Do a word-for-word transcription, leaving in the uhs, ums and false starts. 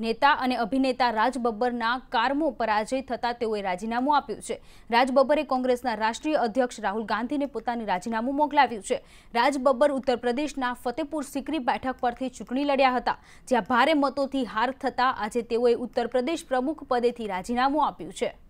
नेता अने अभिनेता राज बब्बरना कारमो पराजय थता तेओए राजीनामुं आप्युं छे। राज बब्बरे कोंग्रेसना राष्ट्रीय अध्यक्ष राहुल गांधीने पोतानी राजीनामुं मोकलाव्युं छे। राज बब्बर उत्तर प्रदेशना फतेहपुर सिकरी बेठक परथी चूंटणी लड्या हता, ज्यां भारे मतोथी हार थता आज तेओए उत्तर प्रदेश प्रमुख पदेथी राजीनामुं आप्युं छे।